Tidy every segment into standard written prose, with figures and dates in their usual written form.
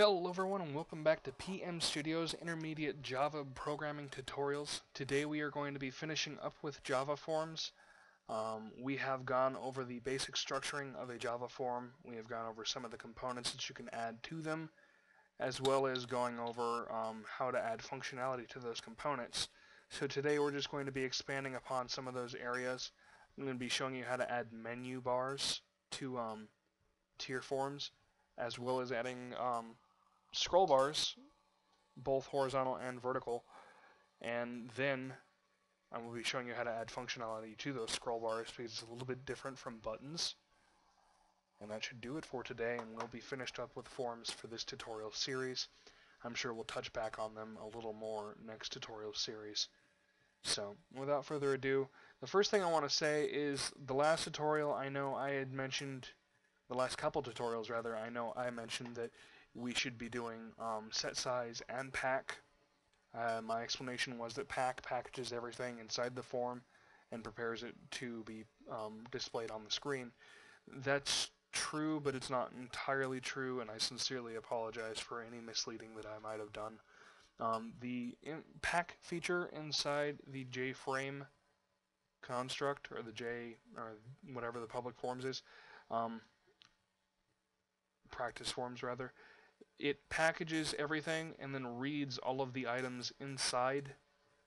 Hello everyone and welcome back to PM Studio's Intermediate Java Programming Tutorials. Today we are going to be finishing up with Java forms. We have gone over the basic structuring of a Java form. We have gone over some of the components that you can add to them, as well as going over how to add functionality to those components. So today we're just going to be expanding upon some of those areas. I'm going to be showing you how to add menu bars to your forms, as well as adding scroll bars, both horizontal and vertical, and then I will be showing you how to add functionality to those scroll bars because it's a little bit different from buttons. And that should do it for today, and we'll be finished up with forms for this tutorial series. I'm sure we'll touch back on them a little more next tutorial series. So without further ado, the first thing I want to say is the last tutorial, I know I had mentioned, the last couple tutorials rather, I know I mentioned that we should be doing set size and pack. My explanation was that pack packages everything inside the form and prepares it to be displayed on the screen. That's true, but it's not entirely true, and I sincerely apologize for any misleading that I might have done. The pack feature inside the JFrame construct, or the J, or whatever the public forms is, practice forms rather, it packages everything and then reads all of the items inside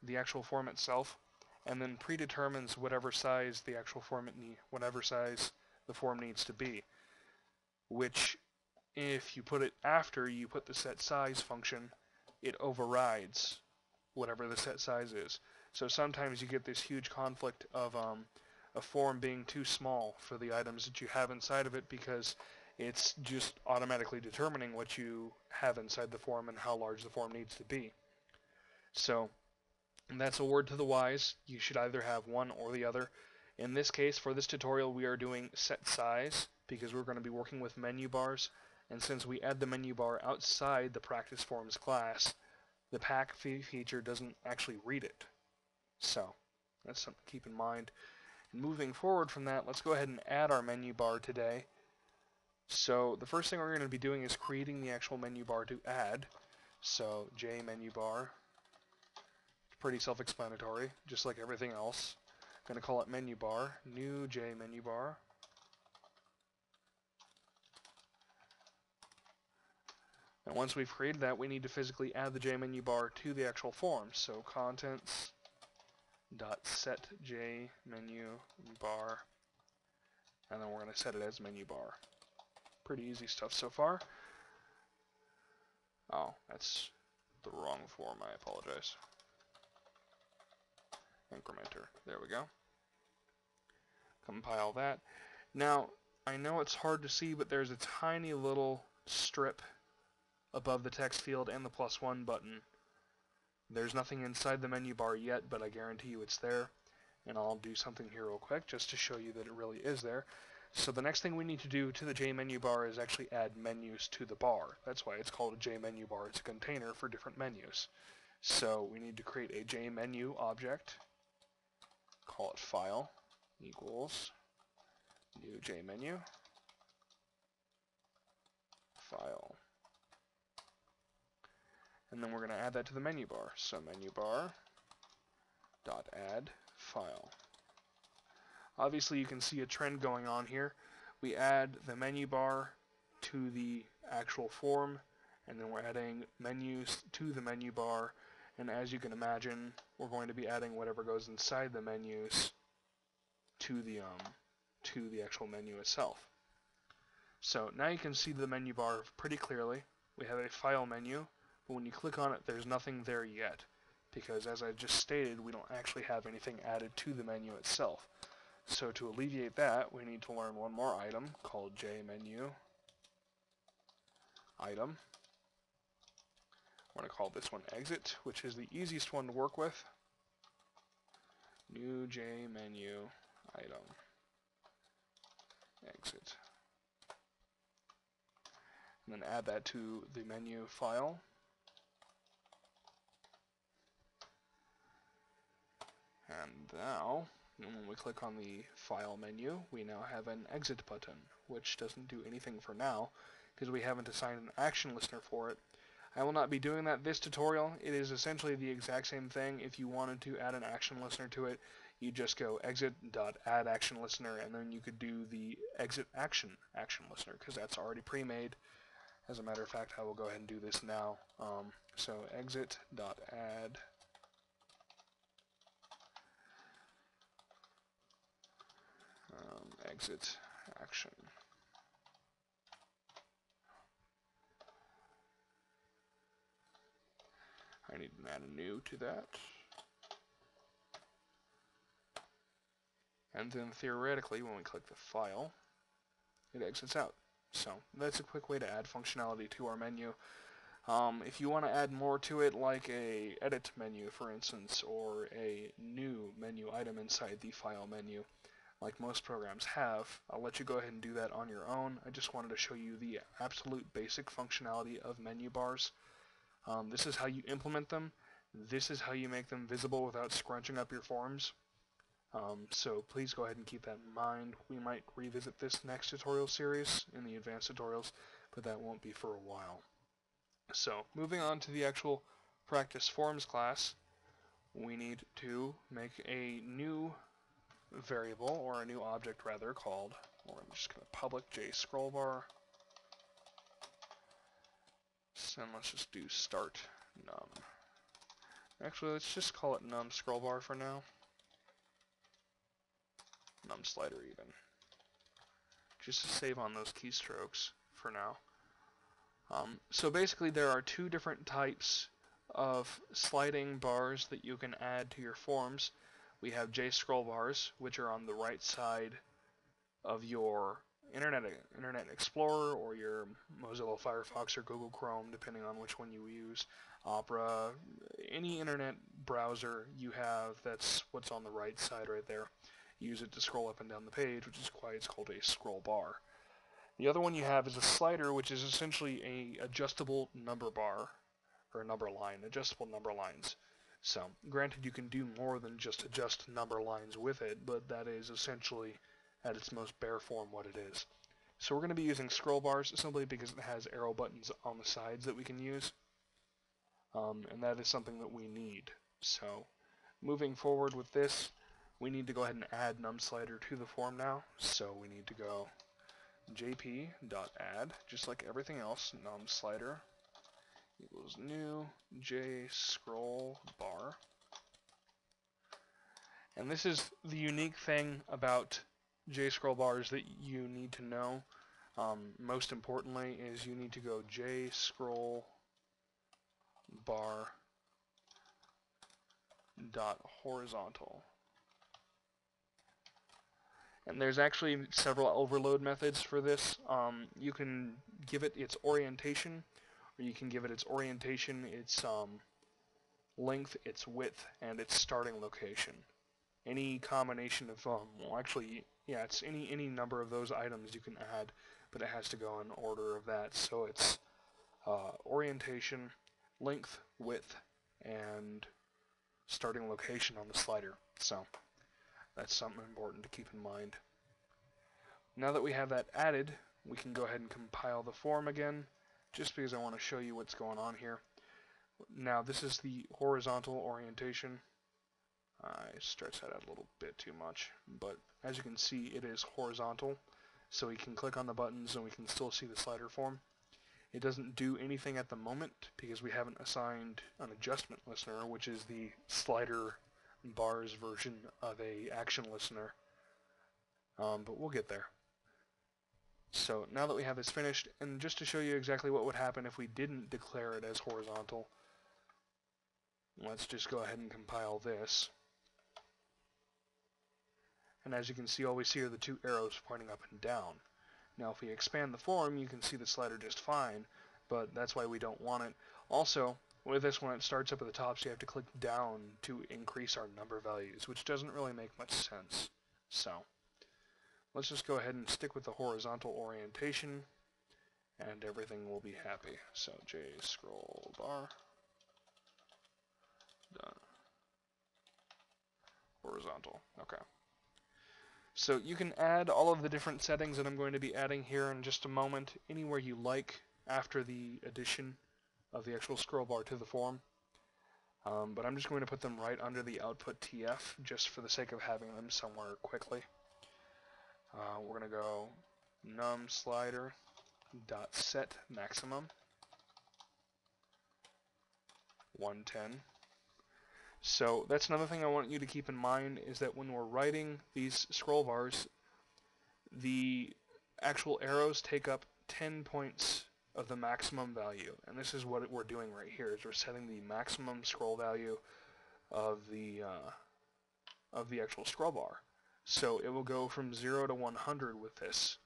the actual form itself, and then predetermines whatever size the actual form needs to be. Which, if you put it after you put the set size function, it overrides whatever the set size is. So sometimes you get this huge conflict of a form being too small for the items that you have inside of it, because it's just automatically determining what you have inside the form and how large the form needs to be. So that's a word to the wise. You should either have one or the other. In this case, for this tutorial, we are doing set size because we're going to be working with menu bars, and since we add the menu bar outside the practice forms class, the pack feature doesn't actually read it. So that's something to keep in mind. And moving forward from that, let's go ahead and add our menu bar today. So the first thing we're going to be doing is creating the actual menu bar to add. So JMenuBar, pretty self-explanatory, just like everything else. I'm going to call it menu bar, new JMenuBar. And once we've created that, we need to physically add the JMenuBar to the actual form. So contents.set JMenuBar, and then we're going to set it as menu bar. Pretty easy stuff so far. Oh, that's the wrong form, I apologize. Incrementer, there we go. Compile that. Now, I know it's hard to see, but there's a tiny little strip above the text field and the +1 button. There's nothing inside the menu bar yet, but I guarantee you it's there. And I'll do something here real quick just to show you that it really is there. So the next thing we need to do to the JMenuBar is actually add menus to the bar. That's why it's called a JMenuBar. It's a container for different menus. So we need to create a JMenu object, call it file equals new JMenu file. And then we're going to add that to the menu bar. So menu bar dot add file. Obviously, you can see a trend going on here. We add the menu bar to the actual form, and then we're adding menus to the menu bar, and as you can imagine, we're going to be adding whatever goes inside the menus to the actual menu itself. So now you can see the menu bar pretty clearly. We have a file menu, but when you click on it, there's nothing there yet, because as I just stated, we don't actually have anything added to the menu itself. So to alleviate that, we need to learn one more item called JMenuItem. We're going to call this one exit, which is the easiest one to work with. New JMenuItem exit. And then add that to the menu file. And now, when we click on the file menu, we now have an exit button, which doesn't do anything for now. because we haven't assigned an action listener for it. I will not be doing that this tutorial. It is essentially the exact same thing. If you wanted to add an action listener to it, you just go exit.addActionListener, and then you could do the exit action action listener, because that's already pre-made. As a matter of fact, I will go ahead and do this now. So exit.add exit action. I need to add a new to that. And then theoretically, when we click the file, it exits out. So that's a quick way to add functionality to our menu. If you want to add more to it, like a edit menu, for instance, or a new menu item inside the file menu, like most programs have, I'll let you go ahead and do that on your own. I just wanted to show you the absolute basic functionality of menu bars. This is how you implement them. This is how you make them visible without scrunching up your forms. So please go ahead and keep that in mind. We might revisit this next tutorial series in the advanced tutorials, but that won't be for a while. So moving on to the actual practice forms class, we need to make a new variable, or a new object rather, called, or I'm just going to public JScrollBar. And let's just do start num. Actually, let's just call it num scroll bar for now. Num slider even. Just to save on those keystrokes for now. So basically there are two different types of sliding bars that you can add to your forms. We have JScrollBars, which are on the right side of your Internet Explorer or your Mozilla Firefox or Google Chrome, depending on which one you use, Opera, any internet browser you have, that's what's on the right side right there. Use it to scroll up and down the page, which is why it's called a scroll bar. The other one you have is a slider, which is essentially a adjustable number bar, or number line, adjustable number lines. So, granted, you can do more than just adjust number lines with it, but that is essentially at its most bare form what it is. So we're going to be using scroll bars simply because it has arrow buttons on the sides that we can use, and that is something that we need. So moving forward with this, we need to go ahead and add num slider to the form now. So we need to go jp.add, just like everything else, num slider equals new JScrollBar. And this is the unique thing about JScrollBars that you need to know. Most importantly is you need to go JScrollBar.horizontal. And there's actually several overload methods for this. You can give it its orientation, or you can give it its orientation, its length, its width, and its starting location. Any combination of well, actually, yeah, it's any number of those items you can add, but it has to go in order of that. So it's orientation, length, width, and starting location on the slider. So that's something important to keep in mind. Now that we have that added, we can go ahead and compile the form again, just because I want to show you what's going on here. Now this is the horizontal orientation. I stretched that out a little bit too much, but as you can see, it is horizontal, so we can click on the buttons and we can still see the slider form. It doesn't do anything at the moment because we haven't assigned an adjustment listener, which is the slider bars version of a action listener, but we'll get there. So now that we have this finished, and just to show you exactly what would happen if we didn't declare it as horizontal, let's just go ahead and compile this. And as you can see, all we see are the two arrows pointing up and down. Now if we expand the form, you can see the slider just fine, but that's why we don't want it. Also, with this one, it starts up at the top, so you have to click down to increase our number values, which doesn't really make much sense. So let's just go ahead and stick with the horizontal orientation, and everything will be happy. So JScrollBar horizontal. Okay. So you can add all of the different settings that I'm going to be adding here in just a moment anywhere you like after the addition of the actual scroll bar to the form. But I'm just going to put them right under the output TF just for the sake of having them somewhere quickly. We're going to go num slider dot set maximum 110. So that's another thing I want you to keep in mind is that when we're writing these scroll bars, the actual arrows take up 10 points of the maximum value, and this is what we're doing right here is we're setting the maximum scroll value of the actual scroll bar. So it will go from 0 to 100 with this.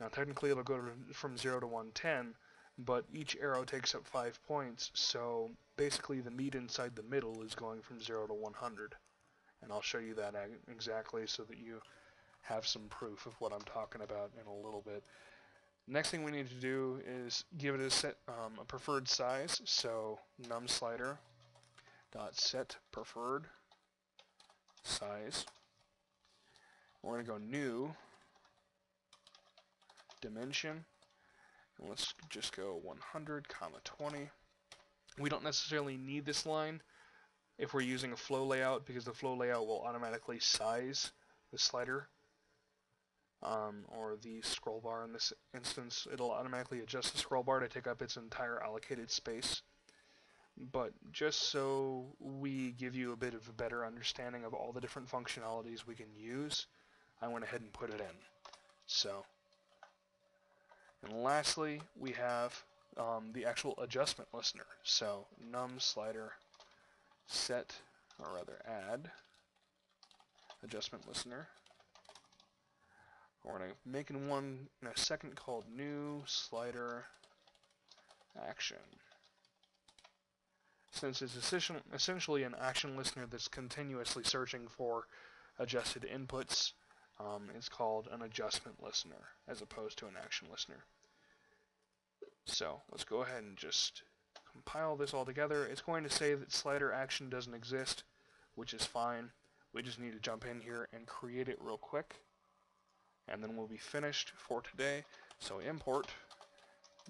Now technically it'll go from 0 to 110, but each arrow takes up 5 points, so basically the meat inside the middle is going from 0 to 100. And I'll show you that exactly so that you have some proof of what I'm talking about in a little bit. Next thing we need to do is give it a set a preferred size, so num slider dot set preferred size. We're going to go new dimension, and let's just go 100, 20. We don't necessarily need this line if we're using a flow layout because the flow layout will automatically size the slider or the scroll bar in this instance. It'll automatically adjust the scroll bar to take up its entire allocated space. But just so we give you a bit of a better understanding of all the different functionalities we can use, I went ahead and put it in. So, and lastly, we have the actual adjustment listener. So num slider set, or rather add adjustment listener. We're going to make one in a second called new slider action. Since it's essentially an action listener that's continuously searching for adjusted inputs, it's called an adjustment listener as opposed to an action listener. So let's go ahead and just compile this all together. It's going to say that slider action doesn't exist, which is fine. We just need to jump in here and create it real quick, and then we'll be finished for today. So import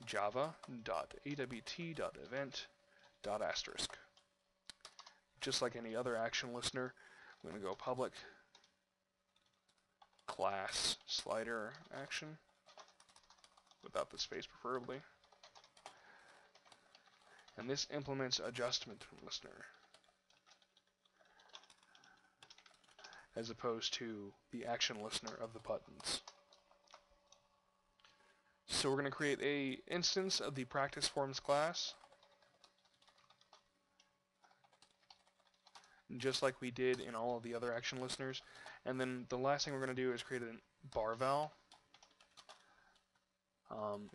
java.awt.event. Just like any other action listener, I'm going to go public class slider action without the space preferably, and this implements adjustment listener as opposed to the action listener of the buttons. So we're going to create a instance of the practice forms class just like we did in all of the other action listeners, and then the last thing we're going to do is create a bar val.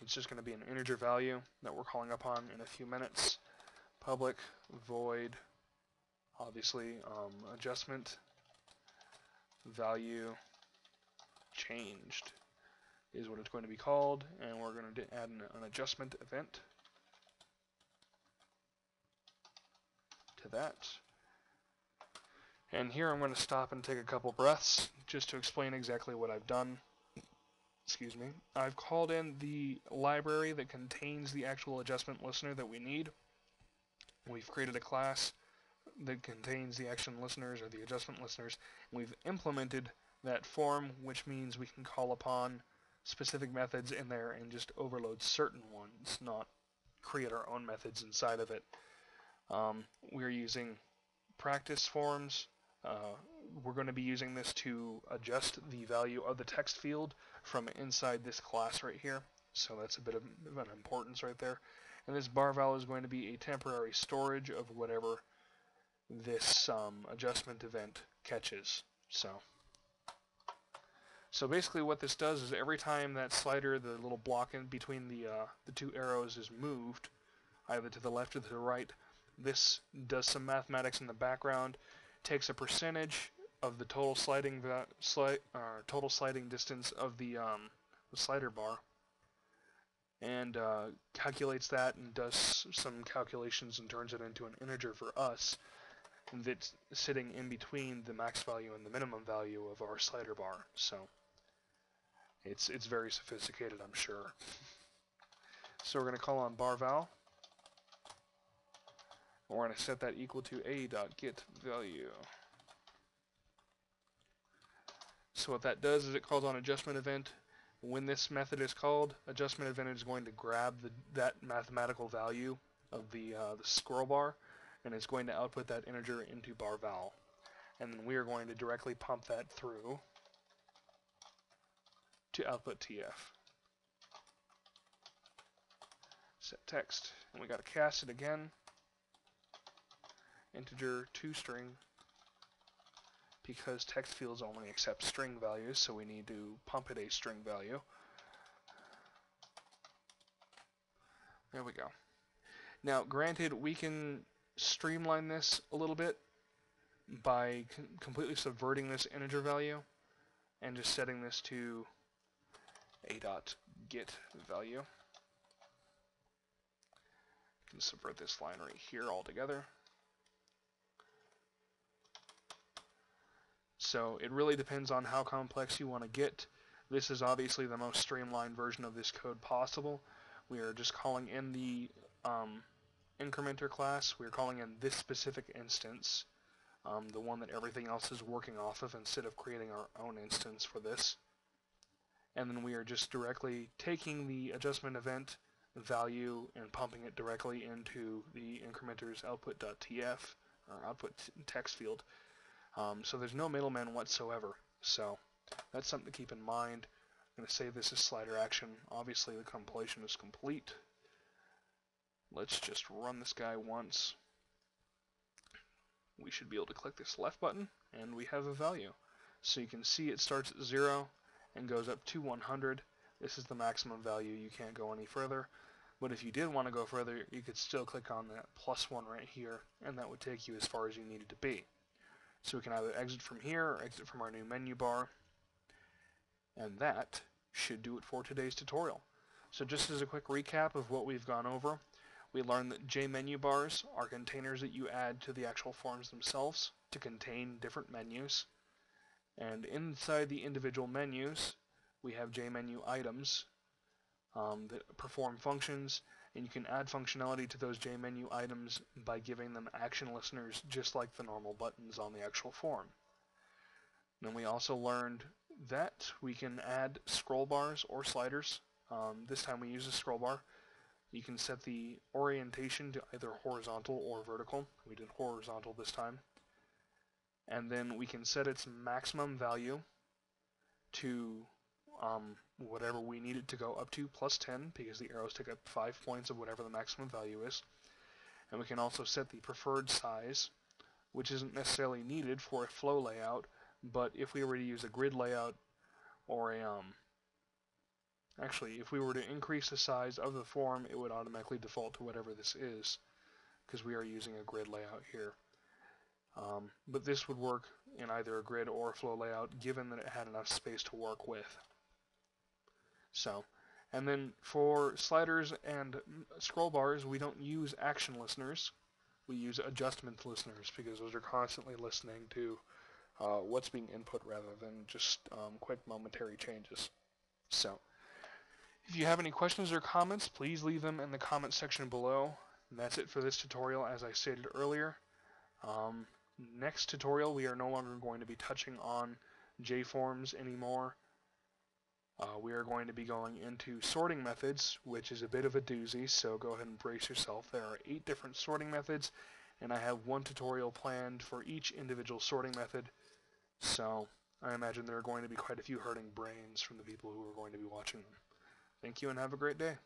It's just going to be an integer value that we're calling upon in a few minutes. Public void, obviously, adjustment value changed is what it's going to be called, and we're going to add an adjustment event to that. And here I'm going to stop and take a couple breaths just to explain exactly what I've done. Excuse me. I've called in the library that contains the actual adjustment listener that we need. We've created a class that contains the action listeners or the adjustment listeners. And we've implemented that form, which means we can call upon specific methods in there and just overload certain ones, not create our own methods inside of it. We're using practice forms. We're going to be using this to adjust the value of the text field from inside this class right here, so that's a bit of an importance right there. And this bar val is going to be a temporary storage of whatever this adjustment event catches. So basically what this does is every time that slider, the little block in between the two arrows is moved, either to the left or to the right, this does some mathematics in the background, takes a percentage of the total sliding distance of the slider bar, and calculates that and does some calculations and turns it into an integer for us, that's sitting in between the max value and the minimum value of our slider bar. So it's very sophisticated, I'm sure. So we're going to call on barVal. We're going to set that equal to a.getValue. So what that does is it calls on adjustment event. When this method is called, adjustment event is going to grab that mathematical value of the scroll bar, and it's going to output that integer into barVal. And then we are going to directly pump that through to output TF. Set text, and we got to cast it again. Integer to string, because text fields only accept string values, so we need to pump it a string value. There we go. Now, granted, we can streamline this a little bit by completely subverting this integer value and just setting this to a.getValue. We can subvert this line right here altogether. So it really depends on how complex you want to get. This is obviously the most streamlined version of this code possible. We are just calling in the incrementer class. We're calling in this specific instance, the one that everything else is working off of, instead of creating our own instance for this. And then we are just directly taking the adjustment event value and pumping it directly into the incrementer's output.tf, or output text field. So there's no middleman whatsoever, so that's something to keep in mind. I'm going to save this as slider action. Obviously the compilation is complete. Let's just run this guy once. We should be able to click this left button, and we have a value. So you can see it starts at 0 and goes up to 100. This is the maximum value. You can't go any further. But if you did want to go further, you could still click on that +1 right here, and that would take you as far as you needed to be. So we can either exit from here or exit from our new menu bar. And that should do it for today's tutorial. So just as a quick recap of what we've gone over, we learned that JMenu bars are containers that you add to the actual forms themselves to contain different menus. And inside the individual menus, we have JMenu items that perform functions, and you can add functionality to those JMenu items by giving them action listeners just like the normal buttons on the actual form. Then we also learned that we can add scroll bars or sliders. This time we use a scroll bar. You can set the orientation to either horizontal or vertical. We did horizontal this time. And then we can set its maximum value to whatever we need it to go up to, +10, because the arrows take up 5 points of whatever the maximum value is. And we can also set the preferred size, which isn't necessarily needed for a flow layout, but if we were to use a grid layout or a actually, if we were to increase the size of the form, it would automatically default to whatever this is, because we are using a grid layout here. But this would work in either a grid or a flow layout, given that it had enough space to work with. So, and then for sliders and scroll bars, we don't use action listeners. We use adjustment listeners, because those are constantly listening to what's being input rather than just quick momentary changes. So, if you have any questions or comments, please leave them in the comments section below. And that's it for this tutorial, as I stated earlier. Next tutorial, we are no longer going to be touching on JForms anymore. We are going to be going into sorting methods, which is a bit of a doozy, so go ahead and brace yourself. There are 8 different sorting methods, and I have one tutorial planned for each individual sorting method, so I imagine there are going to be quite a few hurting brains from the people who are going to be watching them. Thank you and have a great day.